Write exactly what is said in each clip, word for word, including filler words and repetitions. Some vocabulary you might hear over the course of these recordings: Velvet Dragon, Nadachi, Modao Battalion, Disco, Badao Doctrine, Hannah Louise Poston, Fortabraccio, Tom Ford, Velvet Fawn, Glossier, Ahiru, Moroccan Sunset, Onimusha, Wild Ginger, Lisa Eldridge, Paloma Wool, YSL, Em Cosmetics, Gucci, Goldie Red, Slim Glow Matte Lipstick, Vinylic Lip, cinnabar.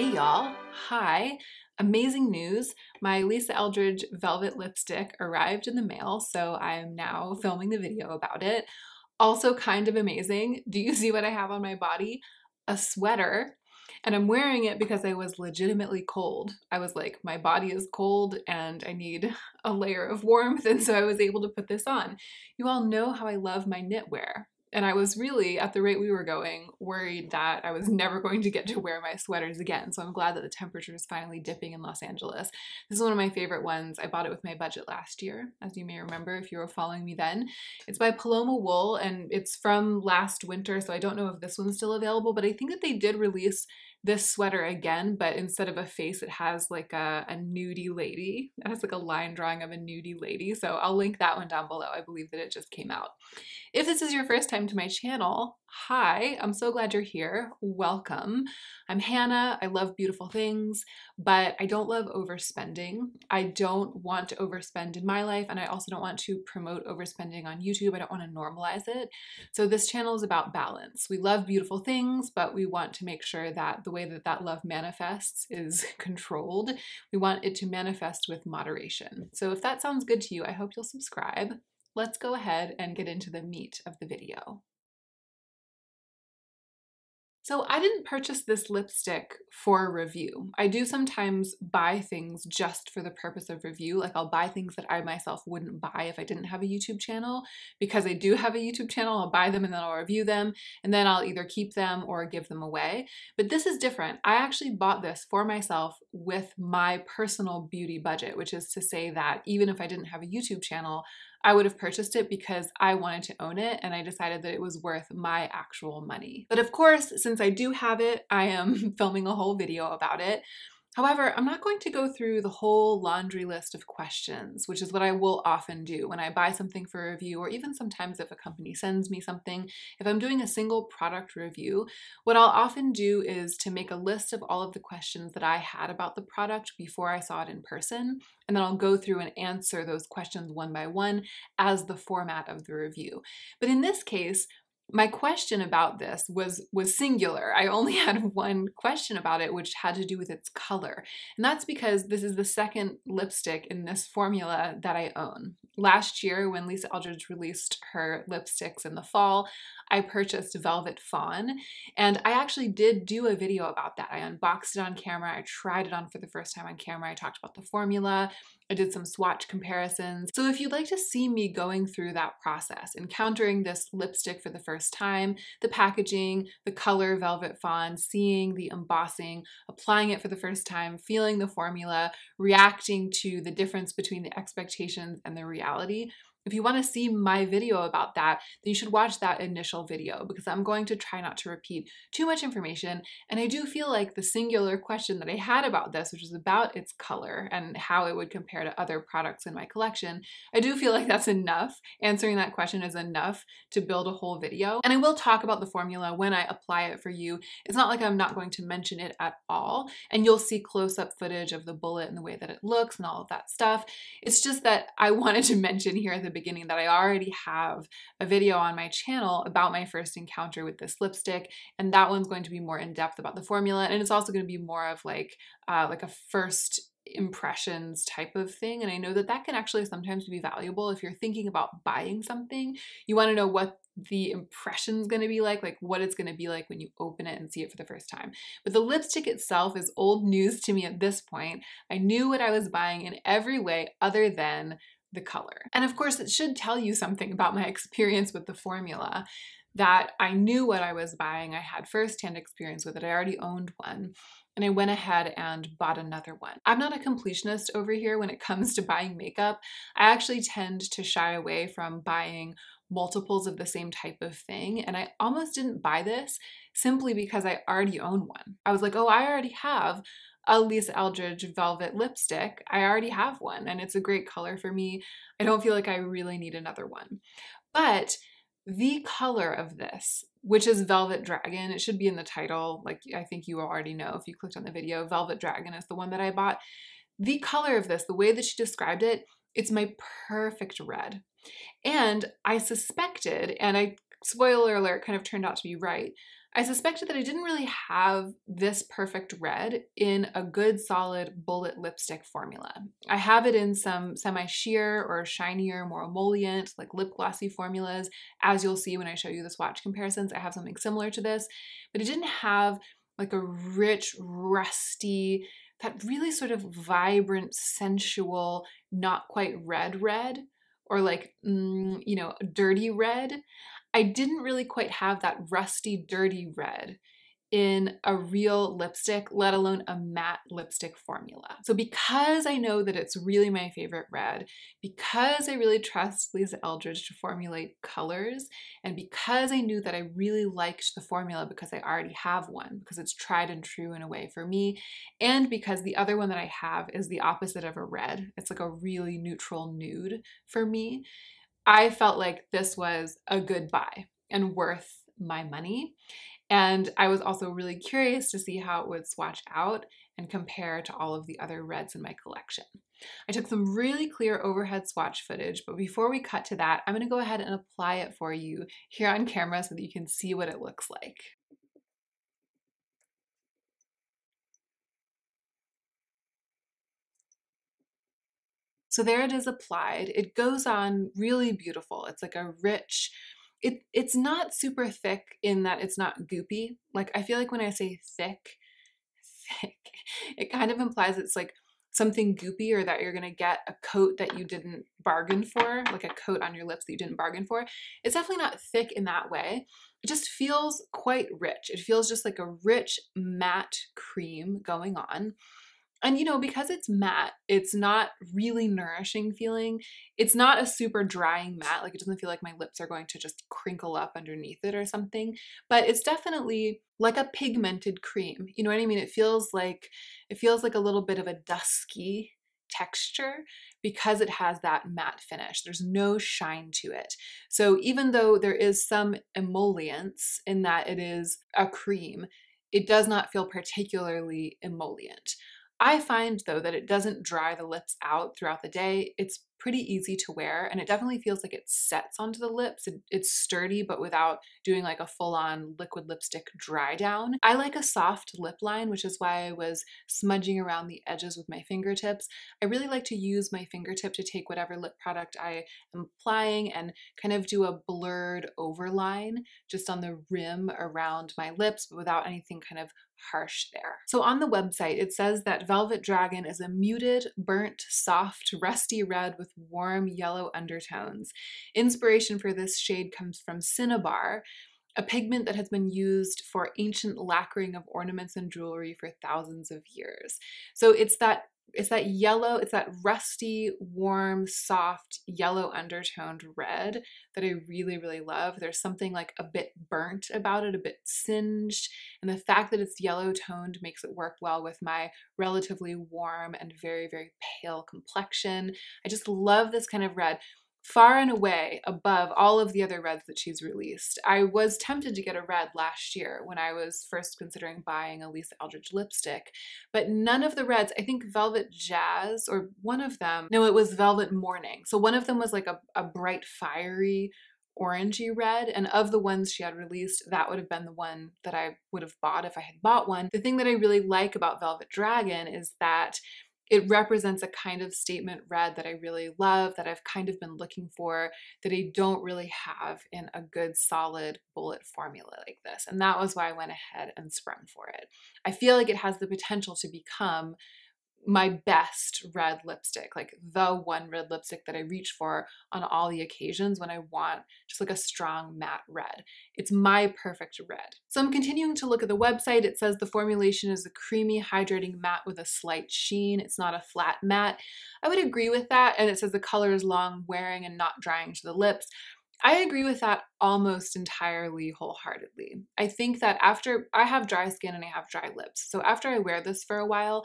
Hey y'all, hi. Amazing news, my Lisa Eldridge Velvet lipstick arrived in the mail, so I am now filming the video about it. Also kind of amazing, do you see what I have on my body? A sweater, and I'm wearing it because I was legitimately cold. I was like, my body is cold and I need a layer of warmth, and so I was able to put this on. You all know how I love my knitwear. And I was really, at the rate we were going, worried that I was never going to get to wear my sweaters again. So I'm glad that the temperature is finally dipping in Los Angeles. This is one of my favorite ones. I bought it with my budget last year, as you may remember if you were following me then. It's by Paloma Wool, and it's from last winter, so I don't know if this one's still available, but I think that they did release this sweater again, but instead of a face, it has like a, a nudie lady. It has like a line drawing of a nudie lady. So I'll link that one down below. I believe that it just came out. If this is your first time to my channel, hi, I'm so glad you're here. Welcome. I'm Hannah. I love beautiful things, but I don't love overspending. I don't want to overspend in my life, and I also don't want to promote overspending on YouTube. I don't want to normalize it. So this channel is about balance. We love beautiful things, but we want to make sure that the The way that that love manifests is controlled. We want it to manifest with moderation. So if that sounds good to you, I hope you'll subscribe. Let's go ahead and get into the meat of the video. So I didn't purchase this lipstick for review. I do sometimes buy things just for the purpose of review. Like I'll buy things that I myself wouldn't buy if I didn't have a YouTube channel. Because I do have a YouTube channel, I'll buy them and then I'll review them. And then I'll either keep them or give them away. But this is different. I actually bought this for myself with my personal beauty budget, which is to say that even if I didn't have a YouTube channel, I would have purchased it because I wanted to own it, and I decided that it was worth my actual money. But of course, since I do have it, I am filming a whole video about it. However, I'm not going to go through the whole laundry list of questions, which is what I will often do when I buy something for review, or even sometimes if a company sends me something. If I'm doing a single product review, what I'll often do is to make a list of all of the questions that I had about the product before I saw it in person, and then I'll go through and answer those questions one by one as the format of the review. But in this case, my question about this was was singular. I only had one question about it, which had to do with its color. And that's because this is the second lipstick in this formula that I own. Last year, when Lisa Eldridge released her lipsticks in the fall, I purchased Velvet Fawn, and I actually did do a video about that. I unboxed it on camera, I tried it on for the first time on camera, I talked about the formula, I did some swatch comparisons. So if you'd like to see me going through that process, encountering this lipstick for the first time, the packaging, the color Velvet Fawn, seeing the embossing, applying it for the first time, feeling the formula, reacting to the difference between the expectations and the reality, if you want to see my video about that, then you should watch that initial video, because I'm going to try not to repeat too much information. And I do feel like the singular question that I had about this, which is about its color and how it would compare to other products in my collection, I do feel like that's enough. Answering that question is enough to build a whole video. And I will talk about the formula when I apply it for you. It's not like I'm not going to mention it at all. And you'll see close-up footage of the bullet and the way that it looks and all of that stuff. It's just that I wanted to mention here that beginning that I already have a video on my channel about my first encounter with this lipstick, and that one's going to be more in depth about the formula, and it's also going to be more of like uh, like a first impressions type of thing. And I know that that can actually sometimes be valuable if you're thinking about buying something. You want to know what the impression's going to be like, like what it's going to be like when you open it and see it for the first time. But the lipstick itself is old news to me at this point. I knew what I was buying in every way other than the color. And of course, it should tell you something about my experience with the formula, that I knew what I was buying. I had firsthand experience with it. I already owned one, and I went ahead and bought another one. I'm not a completionist over here when it comes to buying makeup. I actually tend to shy away from buying multiples of the same type of thing, and I almost didn't buy this simply because I already own one. I was like, oh, I already have a Lisa Eldridge Velvet lipstick. I already have one, and it's a great color for me. I don't feel like I really need another one. But the color of this, which is Velvet Dragon, it should be in the title, like I think you already know if you clicked on the video, Velvet Dragon is the one that I bought. The color of this, the way that she described it, it's my perfect red. And I suspected, and I, spoiler alert, kind of turned out to be right, I suspected that I didn't really have this perfect red in a good solid bullet lipstick formula. I have it in some semi-sheer or shinier, more emollient, like lip glossy formulas. As you'll see when I show you the swatch comparisons, I have something similar to this, but it didn't have like a rich, rusty, that really sort of vibrant, sensual, not quite red red, or like, mm, you know, dirty red. I didn't really quite have that rusty, dirty red in a real lipstick, let alone a matte lipstick formula. So because I know that it's really my favorite red, because I really trust Lisa Eldridge to formulate colors, and because I knew that I really liked the formula because I already have one, because it's tried and true in a way for me, and because the other one that I have is the opposite of a red, it's like a really neutral nude for me, I felt like this was a good buy and worth my money. And I was also really curious to see how it would swatch out and compare to all of the other reds in my collection. I took some really clear overhead swatch footage, but before we cut to that, I'm going to go ahead and apply it for you here on camera so that you can see what it looks like. So there it is applied. It goes on really beautiful. It's like a rich, it, it's not super thick in that it's not goopy. Like I feel like when I say thick, thick, it kind of implies it's like something goopy or that you're gonna get a coat that you didn't bargain for, like a coat on your lips that you didn't bargain for. It's definitely not thick in that way. It just feels quite rich. It feels just like a rich matte cream going on. And you know, because it's matte, it's not really nourishing feeling. It's not a super drying matte, like it doesn't feel like my lips are going to just crinkle up underneath it or something, but it's definitely like a pigmented cream. You know what I mean? It feels like, it feels like a little bit of a dusky texture because it has that matte finish. There's no shine to it. So even though there is some emollience in that it is a cream, it does not feel particularly emollient. I find though that it doesn't dry the lips out throughout the day. It's pretty easy to wear and it definitely feels like it sets onto the lips. It, it's sturdy but without doing like a full-on liquid lipstick dry down. I like a soft lip line, which is why I was smudging around the edges with my fingertips. I really like to use my fingertip to take whatever lip product I am applying and kind of do a blurred overline just on the rim around my lips without anything kind of harsh there. So on the website, it says that Velvet Dragon is a muted, burnt, soft, rusty red with warm yellow undertones. Inspiration for this shade comes from cinnabar, a pigment that has been used for ancient lacquering of ornaments and jewelry for thousands of years. So it's that It's that yellow, it's that rusty, warm, soft, yellow undertoned red that I really, really love. There's something like a bit burnt about it, a bit singed, and the fact that it's yellow toned makes it work well with my relatively warm and very, very pale complexion. I just love this kind of red, far and away above all of the other reds that she's released. I was tempted to get a red last year when I was first considering buying a Lisa Eldridge lipstick, but none of the reds, I think Velvet Jazz or one of them, no, it was Velvet Morning. So one of them was like a, a bright, fiery, orangey red, and of the ones she had released, that would have been the one that I would have bought if I had bought one. The thing that I really like about Velvet Dragon is that it represents a kind of statement red that I really love, that I've kind of been looking for, that I don't really have in a good solid bullet formula like this. And that was why I went ahead and sprung for it. I feel like it has the potential to become my best red lipstick, like the one red lipstick that I reach for on all the occasions when I want just like a strong matte red. It's my perfect red. So I'm continuing to look at the website. It says the formulation is a creamy, hydrating matte with a slight sheen. It's not a flat matte. I would agree with that. And it says the color is long wearing and not drying to the lips. I agree with that almost entirely wholeheartedly. I think that after, I have dry skin and I have dry lips. So after I wear this for a while,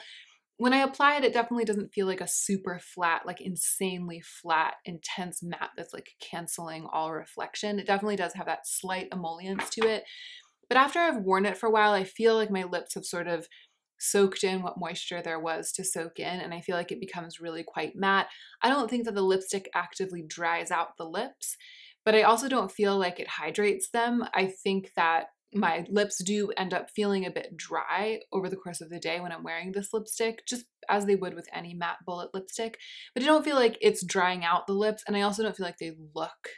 when I apply it, it definitely doesn't feel like a super flat, like insanely flat, intense matte that's like canceling all reflection. It definitely does have that slight emollience to it. But after I've worn it for a while, I feel like my lips have sort of soaked in what moisture there was to soak in, and I feel like it becomes really quite matte. I don't think that the lipstick actively dries out the lips, but I also don't feel like it hydrates them. I think that my lips do end up feeling a bit dry over the course of the day when I'm wearing this lipstick, just as they would with any matte bullet lipstick. But I don't feel like it's drying out the lips, and I also don't feel like they look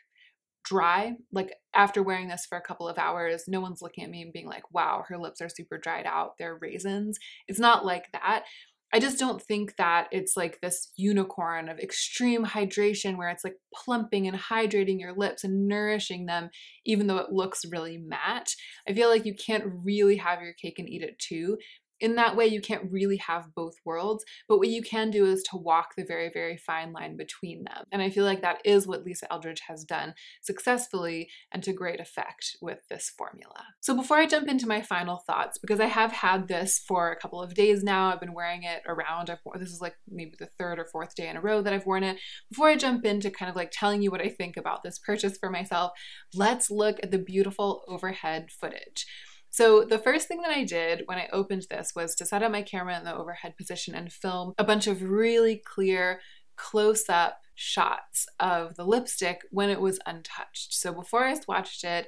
dry. Like after wearing this for a couple of hours, no one's looking at me and being like, wow, her lips are super dried out, they're raisins. It's not like that. I just don't think that it's like this unicorn of extreme hydration where it's like plumping and hydrating your lips and nourishing them, even though it looks really matte. I feel like you can't really have your cake and eat it too. In that way, you can't really have both worlds, but what you can do is to walk the very, very fine line between them. And I feel like that is what Lisa Eldridge has done successfully and to great effect with this formula. So before I jump into my final thoughts, because I have had this for a couple of days now, I've been wearing it around, I've, this is like maybe the third or fourth day in a row that I've worn it. Before I jump into kind of like telling you what I think about this purchase for myself, let's look at the beautiful overhead footage. So the first thing that I did when I opened this was to set up my camera in the overhead position and film a bunch of really clear close-up shots of the lipstick when it was untouched. So before I swatched it,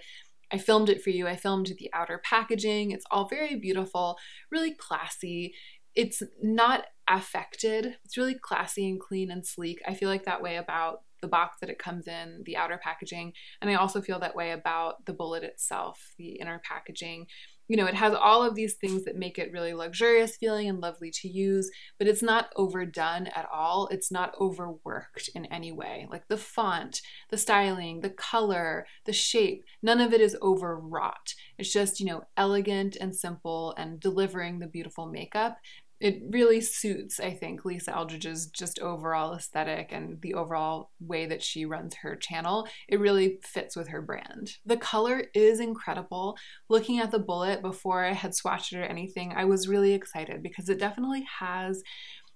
I filmed it for you. I filmed the outer packaging. It's all very beautiful, really classy. It's not affected. It's really classy and clean and sleek. I feel like that way about the box that it comes in, the outer packaging, and I also feel that way about the bullet itself, the inner packaging. You know, it has all of these things that make it really luxurious feeling and lovely to use, but it's not overdone at all. It's not overworked in any way. Like the font, the styling, the color, the shape, none of it is overwrought. It's just, you know, elegant and simple and delivering the beautiful makeup. It really suits, I think, Lisa Eldridge's just overall aesthetic and the overall way that she runs her channel. It really fits with her brand. The color is incredible. Looking at the bullet before I had swatched it or anything, I was really excited because it definitely has,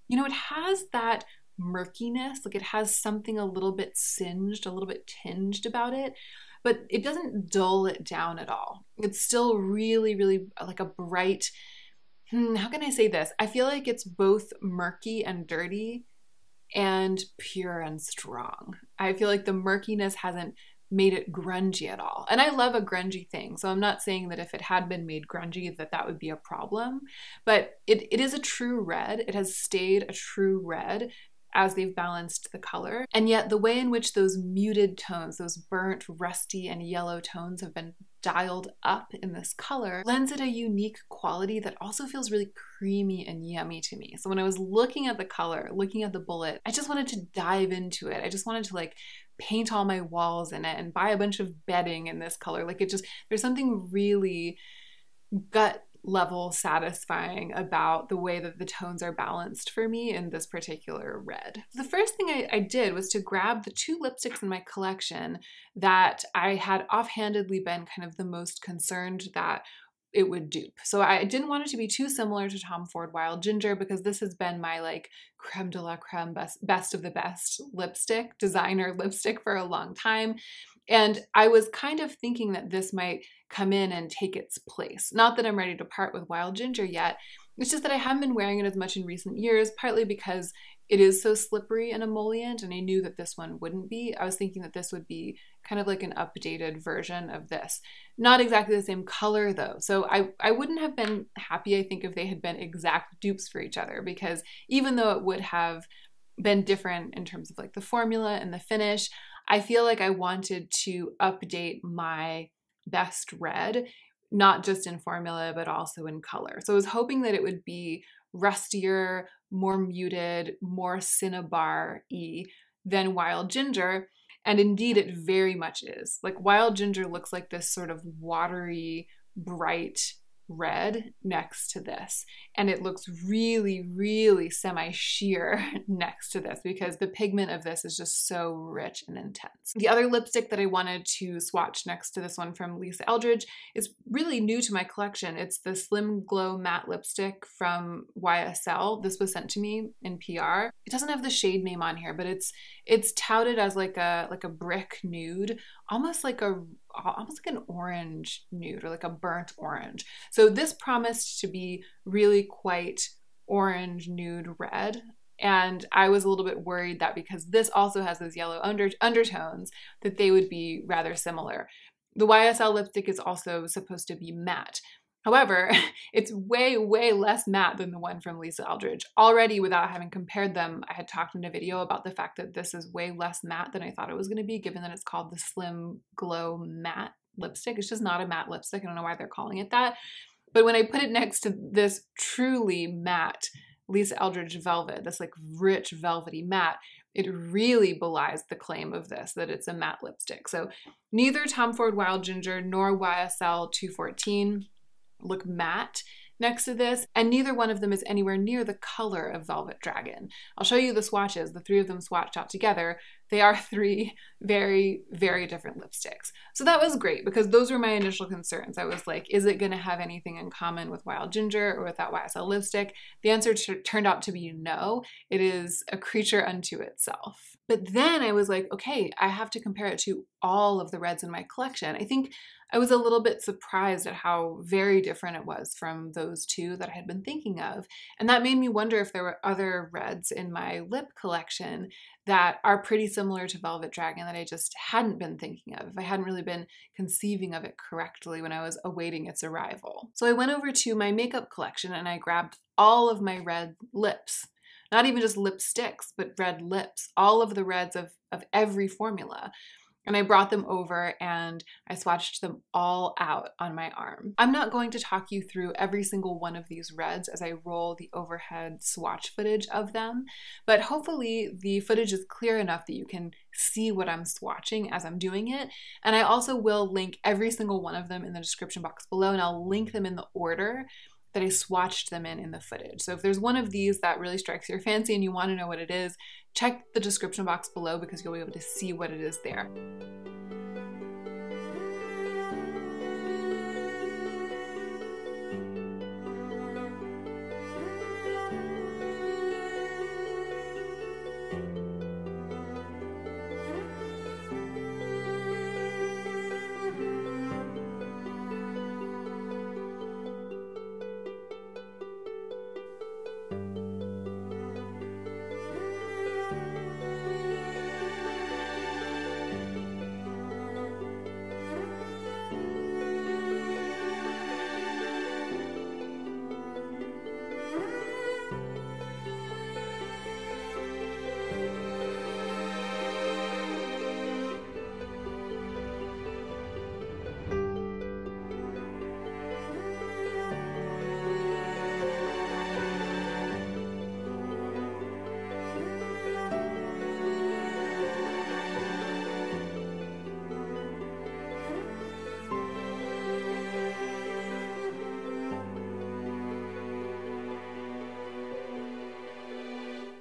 you know, it has that murkiness. Like it has something a little bit singed, a little bit tinged about it. But it doesn't dull it down at all. It's still really, really like a bright, how can I say this? I feel like it's both murky and dirty and pure and strong. I feel like the murkiness hasn't made it grungy at all. And I love a grungy thing, so I'm not saying that if it had been made grungy that that would be a problem, but it, it is a true red. It has stayed a true red as they've balanced the color. And yet the way in which those muted tones, those burnt, rusty, and yellow tones have been dialed up in this color lends it a unique quality that also feels really creamy and yummy to me. So when I was looking at the color, looking at the bullet, I just wanted to dive into it. I just wanted to like paint all my walls in it and buy a bunch of bedding in this color. Like it just, there's something really gut level satisfying about the way that the tones are balanced for me in this particular red. The first thing I, I did was to grab the two lipsticks in my collection that I had offhandedly been kind of the most concerned that it would dupe. So I didn't want it to be too similar to Tom Ford Wild Ginger because this has been my like creme de la creme, best, best of the best lipstick, designer lipstick for a long time. And I was kind of thinking that this might come in and take its place. Not that I'm ready to part with Wild Ginger yet, it's just that I haven't been wearing it as much in recent years, partly because it is so slippery and emollient, and I knew that this one wouldn't be. I was thinking that this would be kind of like an updated version of this. Not exactly the same color though, so I, I wouldn't have been happy, I think, if they had been exact dupes for each other, because even though it would have been different in terms of like the formula and the finish, I feel like I wanted to update my best red, not just in formula, but also in color. So I was hoping that it would be rustier, more muted, more cinnabar-y than Wild Ginger. And indeed, it very much is. Like Wild Ginger looks like this sort of watery, bright red next to this. And it looks really, really semi-sheer next to this because the pigment of this is just so rich and intense. The other lipstick that I wanted to swatch next to this one from Lisa Eldridge is really new to my collection. It's the Slim Glow Matte Lipstick from Y S L. This was sent to me in P R. It doesn't have the shade name on here, but it's it's touted as like a like a brick nude, almost like a almost like an orange nude or like a burnt orange. So this promised to be really quite orange nude red. And I was a little bit worried that because this also has those yellow under undertones that they would be rather similar. The Y S L lipstick is also supposed to be matte. However, it's way, way less matte than the one from Lisa Eldridge. Already, without having compared them, I had talked in a video about the fact that this is way less matte than I thought it was going to be, given that it's called the Slim Glow Matte Lipstick. It's just not a matte lipstick. I don't know why they're calling it that. But when I put it next to this truly matte Lisa Eldridge Velvet, this like rich velvety matte, it really belies the claim of this, that it's a matte lipstick. So neither Tom Ford Wild Ginger nor Y S L two fourteen look matte next to this, and neither one of them is anywhere near the color of Velvet Dragon. I'll show you the swatches, the three of them swatched out together. They are three very, very different lipsticks. So that was great, because those were my initial concerns. I was like, is it gonna have anything in common with Wild Ginger or with that Y S L lipstick? The answer turned out to be no. It is a creature unto itself. But then I was like, okay, I have to compare it to all of the reds in my collection. I think I was a little bit surprised at how very different it was from those two that I had been thinking of. And that made me wonder if there were other reds in my lip collection that are pretty similar to Velvet Dragon that I just hadn't been thinking of, if I hadn't really been conceiving of it correctly when I was awaiting its arrival. So I went over to my makeup collection and I grabbed all of my red lips. Not even just lipsticks, but red lips. All of the reds of, of every formula. And I brought them over and I swatched them all out on my arm. I'm not going to talk you through every single one of these reds as I roll the overhead swatch footage of them, but hopefully the footage is clear enough that you can see what I'm swatching as I'm doing it. And I also will link every single one of them in the description box below, and I'll link them in the order that I swatched them in in the footage. So if there's one of these that really strikes your fancy and you want to know what it is, check the description box below because you'll be able to see what it is there.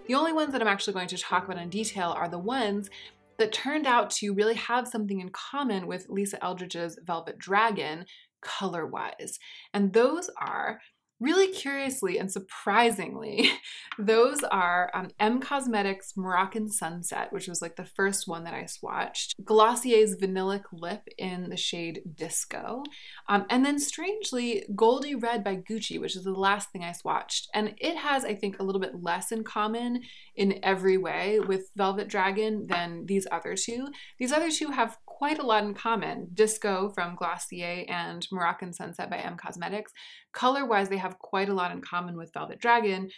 The only ones that I'm actually going to talk about in detail are the ones that turned out to really have something in common with Lisa Eldridge's Velvet Dragon color-wise. And those are, really curiously and surprisingly, those are um, Em Cosmetics Moroccan Sunset, which was like the first one that I swatched, Glossier's Vinylic Lip in the shade Disco, um, and then strangely Goldie Red by Gucci, which is the last thing I swatched. And it has, I think, a little bit less in common in every way with Velvet Dragon than these other two. These other two have quite a lot in common. Disco from Glossier and Moroccan Sunset by Em Cosmetics. Color-wise, they have quite a lot in common with Velvet Dragon.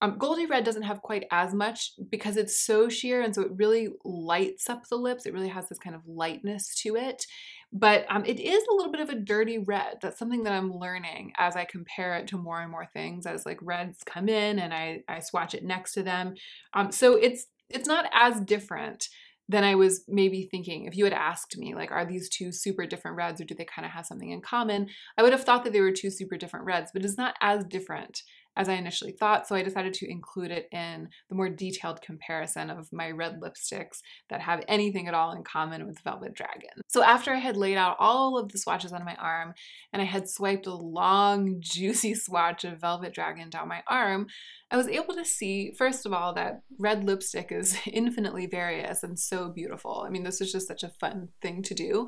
Um, Goldie Red doesn't have quite as much because it's so sheer, and so it really lights up the lips. It really has this kind of lightness to it, but um, it is a little bit of a dirty red. That's something that I'm learning as I compare it to more and more things, as like reds come in and I, I swatch it next to them. Um, so it's it's not as different than I was maybe thinking. If you had asked me, like, are these two super different reds or do they kind of have something in common? I would have thought that they were two super different reds, but it's not as different as I initially thought, so I decided to include it in the more detailed comparison of my red lipsticks that have anything at all in common with Velvet Dragon. So after I had laid out all of the swatches on my arm and I had swiped a long, juicy swatch of Velvet Dragon down my arm, I was able to see, first of all, that red lipstick is infinitely various and so beautiful. I mean, this was just such a fun thing to do.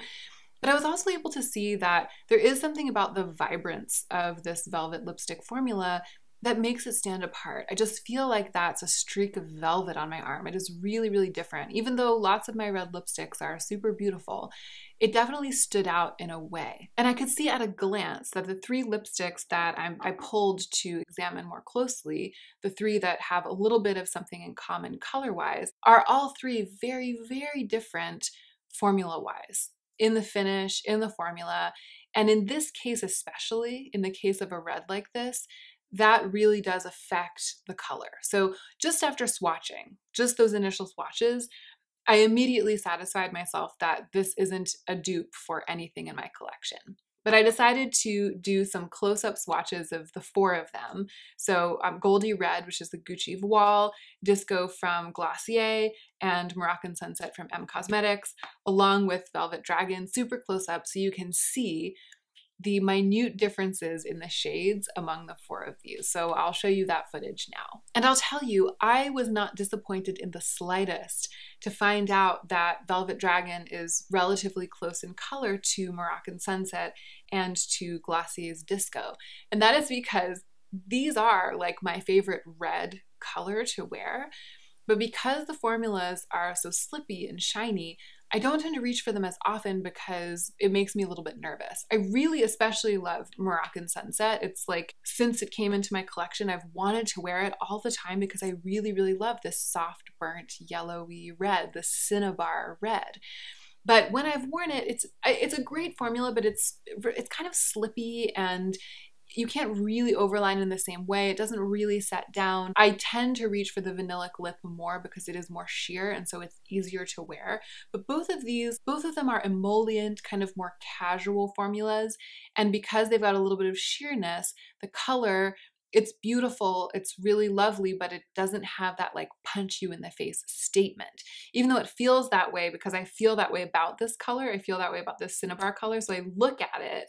But I was also able to see that there is something about the vibrance of this Velvet lipstick formula that makes it stand apart. I just feel like that's a streak of velvet on my arm. It is really, really different. Even though lots of my red lipsticks are super beautiful, it definitely stood out in a way. And I could see at a glance that the three lipsticks that I'm, I pulled to examine more closely, the three that have a little bit of something in common color-wise, are all three very, very different formula-wise, in the finish, in the formula. And in this case especially, in the case of a red like this, that really does affect the color. So just after swatching, just those initial swatches, I immediately satisfied myself that this isn't a dupe for anything in my collection. But I decided to do some close-up swatches of the four of them. So um, Goldie Red, which is the Gucci Voile, Disco from Glossier, and Moroccan Sunset from Em Cosmetics, along with Velvet Dragon, super close-up so you can see the minute differences in the shades among the four of these. So I'll show you that footage now. And I'll tell you, I was not disappointed in the slightest to find out that Velvet Dragon is relatively close in color to Moroccan Sunset and to Glossier's Disco. And that is because these are like my favorite red color to wear, but because the formulas are so slippy and shiny, I don't tend to reach for them as often because it makes me a little bit nervous. I really especially love Moroccan Sunset. It's like, since it came into my collection, I've wanted to wear it all the time because I really, really love this soft, burnt, yellowy red, this cinnabar red. But when I've worn it, it's it's a great formula, but it's it's kind of slippy and you can't really overline in the same way. It doesn't really set down. I tend to reach for the Vinylic Lip more because it is more sheer and so it's easier to wear. But both of these, both of them are emollient, kind of more casual formulas. And because they've got a little bit of sheerness, the color, it's beautiful, it's really lovely, but it doesn't have that like punch you in the face statement. Even though it feels that way, because I feel that way about this color, I feel that way about this cinnabar color, so I look at it,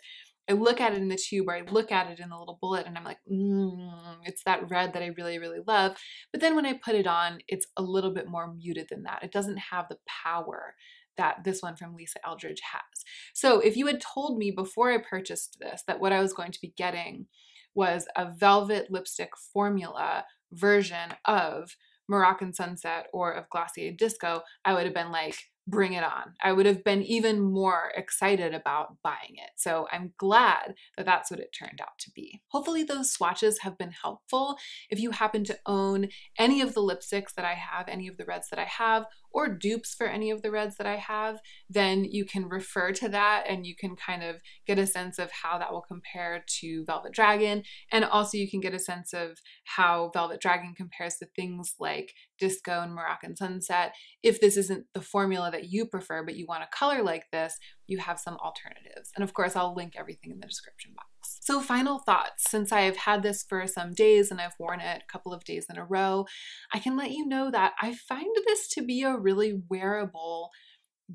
I look at it in the tube or I look at it in the little bullet and I'm like, mmm, it's that red that I really, really love. But then when I put it on, it's a little bit more muted than that. It doesn't have the power that this one from Lisa Eldridge has. So if you had told me before I purchased this that what I was going to be getting was a velvet lipstick formula version of Moroccan Sunset or of Glossier Disco, I would have been like, bring it on. I would have been even more excited about buying it. So I'm glad that that's what it turned out to be. Hopefully those swatches have been helpful. If you happen to own any of the lipsticks that I have, any of the reds that I have, or dupes for any of the reds that I have, then you can refer to that and you can kind of get a sense of how that will compare to Velvet Dragon. And also you can get a sense of how Velvet Dragon compares to things like Disco and Moroccan Sunset. If this isn't the formula that you prefer, but you want a color like this, you have some alternatives. And of course, I'll link everything in the description box. So final thoughts, since I have had this for some days and I've worn it a couple of days in a row, I can let you know that I find this to be a really wearable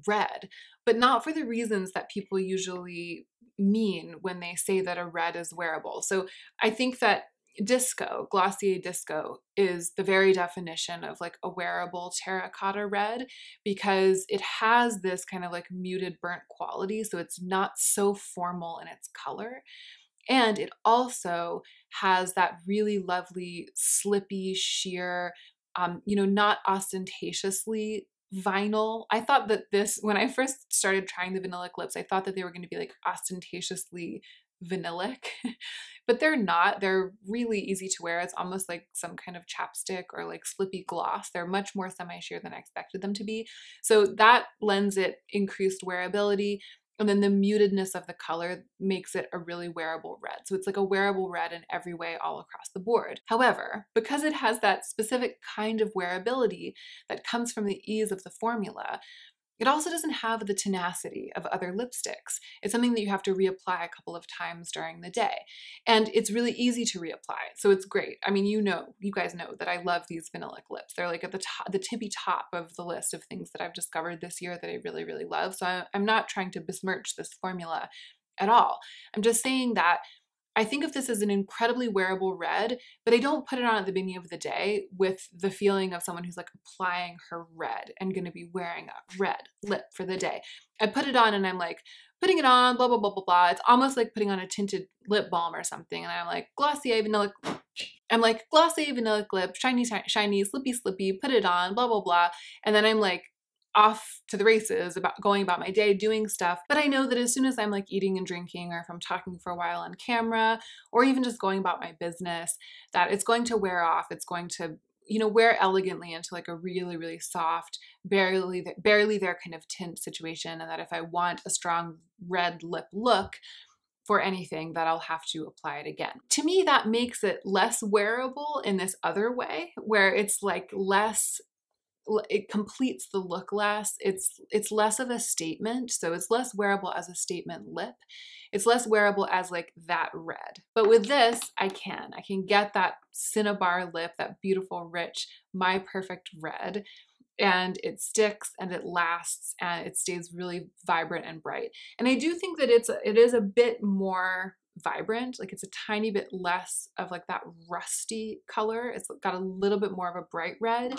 red, but not for the reasons that people usually mean when they say that a red is wearable. So I think that Disco, Glossier Disco, is the very definition of like a wearable terracotta red because it has this kind of like muted burnt quality, so it's not so formal in its color. And it also has that really lovely, slippy, sheer, um, you know, not ostentatiously vinyl. I thought that this, when I first started trying the Vinylic Lips, I thought that they were going to be like ostentatiously vanillic, but they're not. They're really easy to wear. It's almost like some kind of chapstick or like slippy gloss. They're much more semi-sheer than I expected them to be. So that lends it increased wearability. And then the mutedness of the color makes it a really wearable red. So it's like a wearable red in every way all across the board. However, because it has that specific kind of wearability that comes from the ease of the formula, it also doesn't have the tenacity of other lipsticks. It's something that you have to reapply a couple of times during the day. And it's really easy to reapply, so it's great. I mean, you know, you guys know that I love these Vinylic Lips. They're like at the top, the tippy top of the list of things that I've discovered this year that I really, really love. So I'm not trying to besmirch this formula at all. I'm just saying that I think of this as an incredibly wearable red, but I don't put it on at the beginning of the day with the feeling of someone who's like applying her red and going to be wearing a red lip for the day. I put it on and I'm like putting it on, blah, blah, blah, blah, blah. It's almost like putting on a tinted lip balm or something. And I'm like, Glossier Vanilla, I'm like, Glossier Vanilla Lip, shiny, shiny, slippy, slippy, put it on, blah, blah, blah. And then I'm like, off to the races about going about my day doing stuff. But I know that as soon as I'm like eating and drinking, or if I'm talking for a while on camera, or even just going about my business, that it's going to wear off. It's going to, you know, wear elegantly into like a really, really soft, barely, barely there kind of tint situation. And that if I want a strong red lip look for anything, that I'll have to apply it again. To me, that makes it less wearable in this other way, where it's like less, it completes the look less. It's it's less of a statement. So it's less wearable as a statement lip. It's less wearable as like that red. But with this, I can. I can get that cinnabar lip, that beautiful, rich, my perfect red. And it sticks and it lasts and it stays really vibrant and bright. And I do think that it's it is a bit more vibrant. Like it's a tiny bit less of like that rusty color. It's got a little bit more of a bright red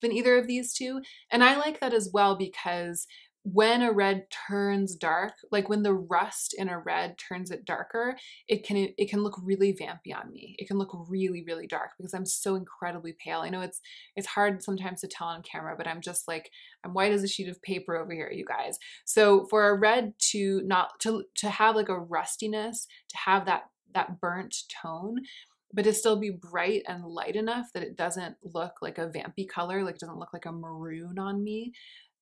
than either of these two. And I like that as well, because when a red turns dark, like when the rust in a red turns it darker, it can it can look really vampy on me. It can look really, really dark because I'm so incredibly pale. I know it's it's hard sometimes to tell on camera, but I'm just like, I'm white as a sheet of paper over here, you guys. So for a red to not to to have like a rustiness, to have that that burnt tone, but to still be bright and light enough that it doesn't look like a vampy color, like it doesn't look like a maroon on me,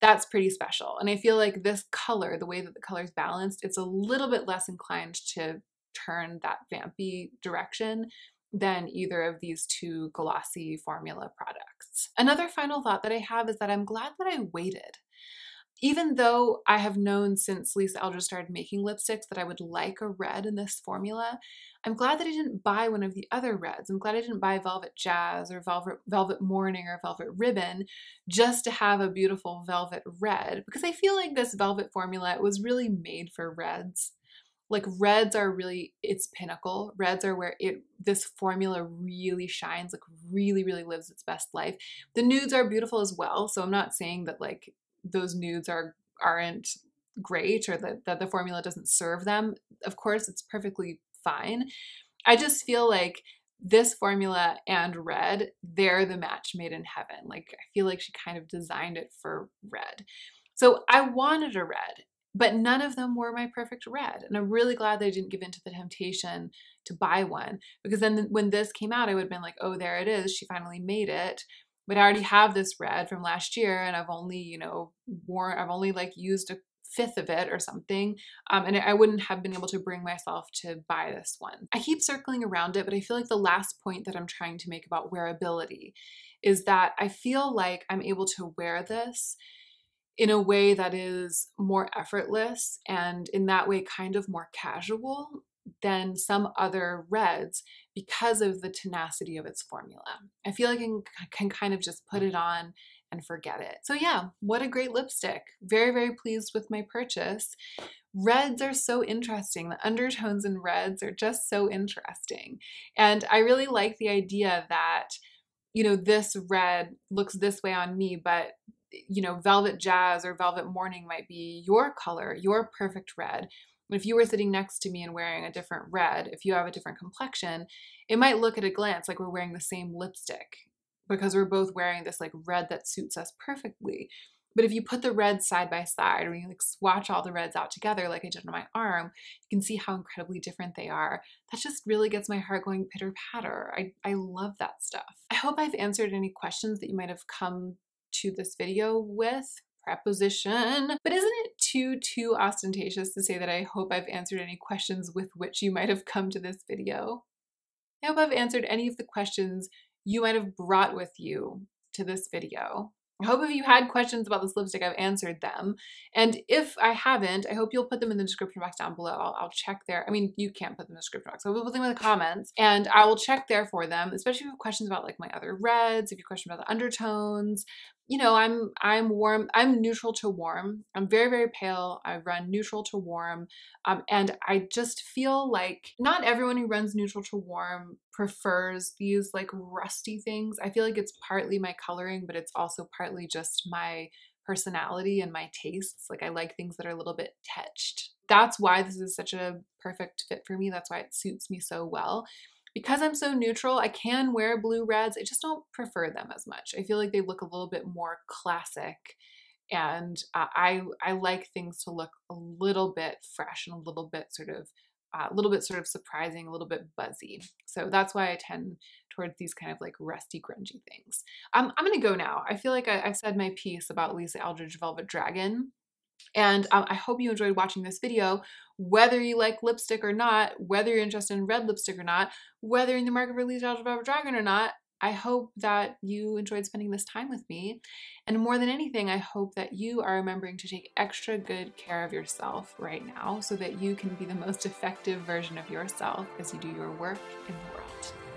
that's pretty special. And I feel like this color, the way that the color is balanced, it's a little bit less inclined to turn that vampy direction than either of these two glossy formula products. Another final thought that I have is that I'm glad that I waited. Even though I have known since Lisa Eldridge started making lipsticks that I would like a red in this formula, I'm glad that I didn't buy one of the other reds. I'm glad I didn't buy Velvet Jazz or Velvet, Velvet Morning or Velvet Ribbon just to have a beautiful velvet red, because I feel like this velvet formula, it was really made for reds. Like reds are really its pinnacle. Reds are where it this formula really shines, like really, really lives its best life. The nudes are beautiful as well, so I'm not saying that like those nudes are, aren't great or that, that the formula doesn't serve them. Of course, it's perfectly fine. I just feel like this formula and red, they're the match made in heaven. Like I feel like she kind of designed it for red. So I wanted a red, but none of them were my perfect red. And I'm really glad that I didn't give in to the temptation to buy one, because then when this came out, I would have been like, oh, there it is. She finally made it. But I already have this red from last year, and I've only, you know, worn, I've only like used a fifth of it or something. Um, and I wouldn't have been able to bring myself to buy this one. I keep circling around it, but I feel like the last point that I'm trying to make about wearability is that I feel like I'm able to wear this in a way that is more effortless and in that way kind of more casual than some other reds because of the tenacity of its formula. I feel like I can, can kind of just put it on and forget it. So yeah, what a great lipstick. Very, very pleased with my purchase. Reds are so interesting. The undertones in reds are just so interesting. And I really like the idea that, you know, this red looks this way on me, but you know, Velvet Jazz or Velvet Morning might be your color, your perfect red. If you were sitting next to me and wearing a different red, if you have a different complexion, it might look at a glance like we're wearing the same lipstick because we're both wearing this like red that suits us perfectly. But if you put the reds side by side, or you like swatch all the reds out together like I did on my arm, you can see how incredibly different they are. That just really gets my heart going pitter patter. I, I love that stuff. I hope I've answered any questions that you might have come to this video with. Preposition. But isn't it too, too ostentatious to say that I hope I've answered any questions with which you might have come to this video? I hope I've answered any of the questions you might have brought with you to this video. I hope if you had questions about this lipstick, I've answered them. And if I haven't, I hope you'll put them in the description box down below. I'll, I'll check there. I mean, you can't put them in the description box. So we'll put them in the comments and I will check there for them, especially if you have questions about like my other reds, if you have questions about the undertones. You know, I'm, I'm warm. I'm neutral to warm. I'm very, very pale. I run neutral to warm. Um, and I just feel like not everyone who runs neutral to warm prefers these like rusty things. I feel like it's partly my coloring, but it's also partly just my personality and my tastes. Like I like things that are a little bit touched. That's why this is such a perfect fit for me. That's why it suits me so well. Because I'm so neutral, I can wear blue reds. I just don't prefer them as much. I feel like they look a little bit more classic And uh, I, I like things to look a little bit fresh and a little bit sort of a uh, little bit sort of surprising, a little bit buzzy. So that's why I tend towards these kind of like rusty, grungy things. Um, I'm going to go now. I feel like I, I've said my piece about Lisa Eldridge Velvet Dragon. And um, I hope you enjoyed watching this video, whether you like lipstick or not, whether you're interested in red lipstick or not, whether you're in the market for Lisa Eldridge Velvet Dragon or not. I hope that you enjoyed spending this time with me. And more than anything, I hope that you are remembering to take extra good care of yourself right now so that you can be the most effective version of yourself as you do your work in the world.